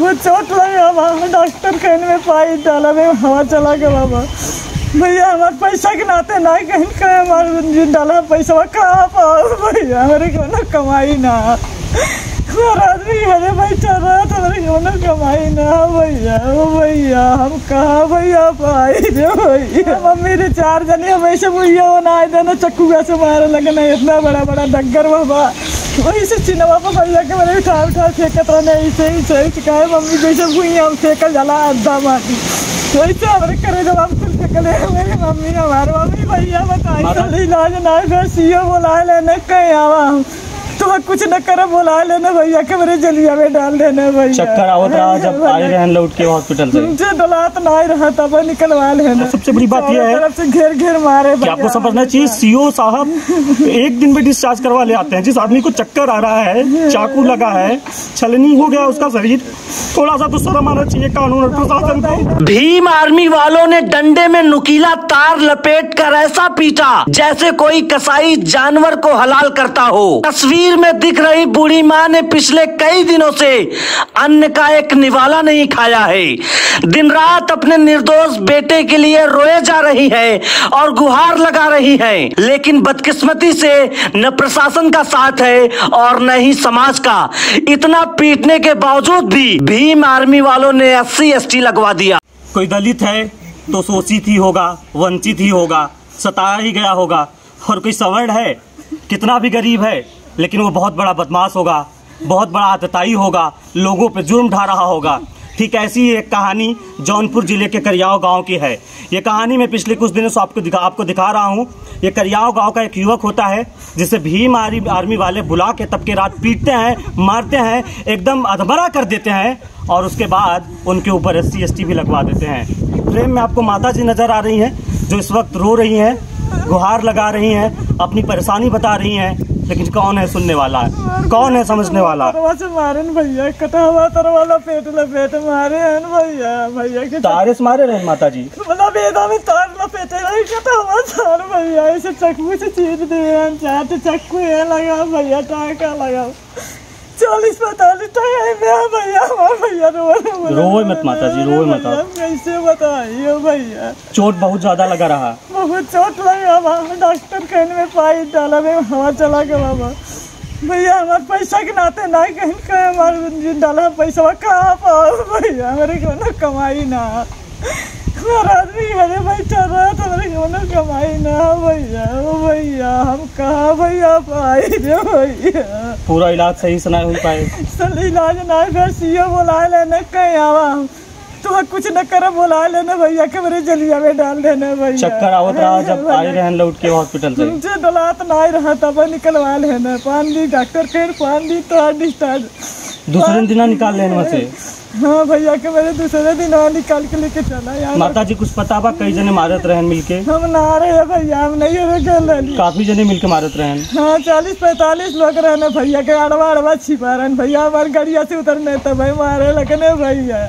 को चोट लगे बाबा, डॉक्टर कहने में पाई डाला में हवा चला गया बाबा। भैया हमारे पैसा के नाते ना कहीं कहे हमारे डाला पैसा कहाँ पाओ भैया, हमारे को कमाई ना हमारा आदमी घर बैठा रहा था, हमारे को कमाई ना भैया। ओ भैया हम कहाँ भैया पाई जो भैया, मम्मी ने चार जने हमेशा भैया वो ना देना चक्कूगा से मारे लगे नहीं, इतना बड़ा बड़ा डगर बाबा। वही से चिन्ह बाबा भैया के मैंने उठा उठा फेंकत रहा नहीं, सही कहा मम्मी जैसे भूया हम फेंकल जला अद्दा माटी, वैसे हमारे करे जब हम फिर फेंकले मेरी मम्मी हमारे मम्मी भैया बताई तो इलाज ना फिर सी ओ बोला लेने कहीं आवा हम तो कुछ न कर बोला लेना भैया के मेरे जलिया में डाल देना भैया। चक्कर आवत रहा जब आई रहन लौट के हॉस्पिटल से मुझे डलात ना ही रहा तब निकलवा लेना। सबसे बड़ी बात यह है तरफ से घेर घेर मारे कि आपको समझना चाहिए सीओ साहब एक दिन में डिस्चार्ज करवा ले आते हैं। जिस आदमी को चक्कर आ रहा है, चाकू लगा है, छलनी हो गया उसका शरीर, थोड़ा सा तो शर्म आना चाहिए कानून और प्रशासन को। भीम आर्मी वालों ने डंडे में नुकीला तार लपेट कर ऐसा पीटा जैसे कोई कसाई जानवर को हलाल करता हो। तस्वीर में दिख रही बूढ़ी माँ ने पिछले कई दिनों से अन्न का एक निवाला नहीं खाया है, दिन रात अपने निर्दोष बेटे के लिए रोए जा रही है और गुहार लगा रही है, लेकिन बदकिस्मती से न प्रशासन का साथ है और न ही समाज का। इतना पीटने के बावजूद भी भीम आर्मी वालों ने SC ST लगवा दिया। कोई दलित है तो शोषित ही होगा, वंचित ही होगा, सताया ही गया होगा, और कोई सवर्ण है कितना भी गरीब है लेकिन वो बहुत बड़ा बदमाश होगा, बहुत बड़ा आतताई होगा, लोगों पे जुर्म ढा रहा होगा। ठीक ऐसी ही एक कहानी जौनपुर जिले के करियाव गांव की है। ये कहानी मैं पिछले कुछ दिनों से आपको दिखा रहा हूँ। ये करियाव गांव का एक युवक होता है जिसे भीम आर्मी वाले बुला के तबके रात पीटते हैं, मारते हैं, एकदम अधमरा कर देते हैं और उसके बाद उनके ऊपर SC ST भी लगवा देते हैं। फ्रेम में आपको माता जी नज़र आ रही हैं जो इस वक्त रो रही हैं, गुहार लगा रही हैं, अपनी परेशानी बता रही हैं, लेकिन कौन है सुनने वाला है, कौन है समझने वाला। मारन भैया वाला पेट लपेट मारे भैया, भैया के तारे से मारे रहे माता जी में तार लपेटे रही तार भैया, इसे चक्कू से चीर दिए, चक्कू ये लगा भैया, टाका लगा 40-45 भैया भैया रोए मत माता जी, रोए मत, कैसे बताइए भैया। चोट बहुत ज्यादा लगा रहा, बहुत चोट लगा बाबा, डॉक्टर कहने में पाई डाला में हवा चला गया बाबा। भैया हमारे पैसा के नाते ना कहीं कहे हमारे डाला पैसा कहाँ पाओ भैया, हमारे को कमाई ना हमारा आदमी घर बैठा रहा था, हमारे को कमाई ना भैया। ओ भैया हम कहाँ भैया पाए जो भैया, पूरा इलाज सही से नहीं हो पाए, सही इलाज ना फिर सीओ बोला लेने कहीं आवा हम तो कुछ न कर बोला लेना भैया के मेरे जलिया में डाल देना भैया। चक्कर आवत रहा जब आई रहन लौट के हॉस्पिटल से मुझे डलात ना ही रहा तब निकलवा लेना, 5 दिन डॉक्टर फिर 5 दिन तो डिस्चार्ज, दूसरे दिन निकाल लेना से। हाँ भैया के मेरे दूसरे दिन निकाल के लेके चला यार। माता जी कुछ पता बा, कई जने मारत रहन मिलके, हम ना रहे भैया, हम नहीं रहे, काफी जने मिलके मारत रहन। हाँ 40-45 लोग रहने भैया के, अड़वा अड़वा छिपा रहन भैया, हमारे गाड़िया से उतरने तब मारे लगने भैया।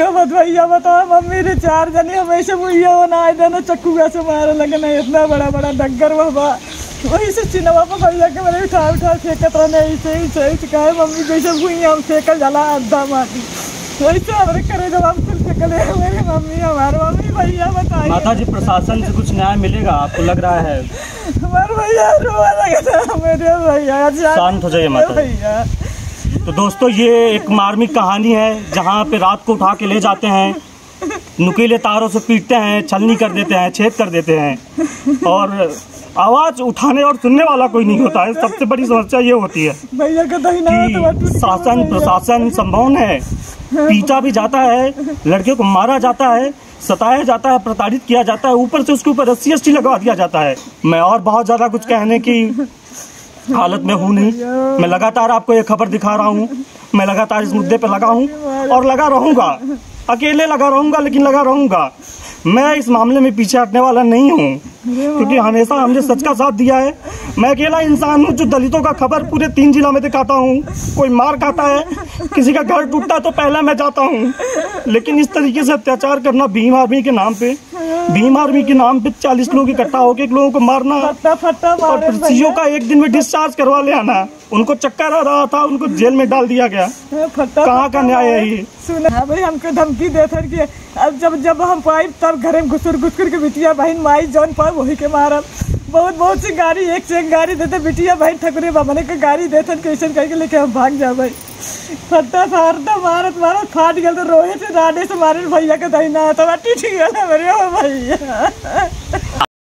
कब भैया बताओ, मम्मी ने 4 जने हमेशा भैया वो ना देना चक्कूगा से मारे लगने, इतना बड़ा बड़ा डगर बाबा। वही से चिन्ह बाबा भैया के मैंने उठा उठा फेंकत रहा नहीं, सही कहा मम्मी जैसे भूया हम फेंकल जला अद्दा माटी, वैसे हमारे करे जब हम फिर फेंकले मेरी मम्मी हमारे मम्मी भैया बताए। माता जी प्रशासन से कुछ न्याय मिलेगा आपको लग रहा है? हमारे भैया रोवा लगा मेरे भैया, शांत हो जाइए माता भैया। तो दोस्तों ये एक मार्मिक कहानी है जहाँ पे रात को उठा के ले जाते हैं, नुकीले तारों से पीटते हैं, छलनी कर देते हैं, छेद कर देते हैं और आवाज उठाने और सुनने वाला कोई नहीं होता है। सबसे बड़ी समस्या ये होती है कि शासन प्रशासन संभव है, पीटा भी जाता है, लड़के को मारा जाता है, सताया जाता है, प्रताड़ित किया जाता है, ऊपर से उसके ऊपर SC ST लगा दिया जाता है। मैं और बहुत ज्यादा कुछ कहने की हालत में हूँ नहीं, मैं लगातार आपको ये खबर दिखा रहा हूँ, मैं लगातार इस मुद्दे पर लगा हूँ और लगा रहूँगा, अकेले लगा रहूँगा, लेकिन लगा रहूँगा। मैं इस मामले में पीछे हटने वाला नहीं हूँ क्योंकि हमेशा हमने सच का साथ दिया है। मैं अकेला इंसान हूँ जो दलितों का खबर पूरे 3 जिला में दिखाता हूँ। कोई मार खाता है, किसी का घर टूटता है तो पहला मैं जाता हूँ, लेकिन इस तरीके से अत्याचार करना भीम आर्मी के नाम पे भीम आर्मी के नाम पे 40 लोग इकट्ठा होकर लोगों को मारना और प्रतियों का एक दिन में डिस्चार्ज करवा ले आना। उनको चक्कर आ रहा था, उनको जेल में डाल दिया गया। कहाँ का न्याय है ये? सुना भाई, हमको धमकी देते कि अब जब हम पाई तब घर में घुसर के बिटिया बहन माई जौन पाई वही के मारब। बहुत सी गाड़ी, एक से एक गाड़ी देते बिटिया बहन ठकुरे बाबा के गाड़ी देते कैसे करके लेके हम भाग जा भाई। फट्टा फारता मारत मारत फाट गया तो रोहे से राडे से मारे भैया के दहीना तो ठीक है भैया।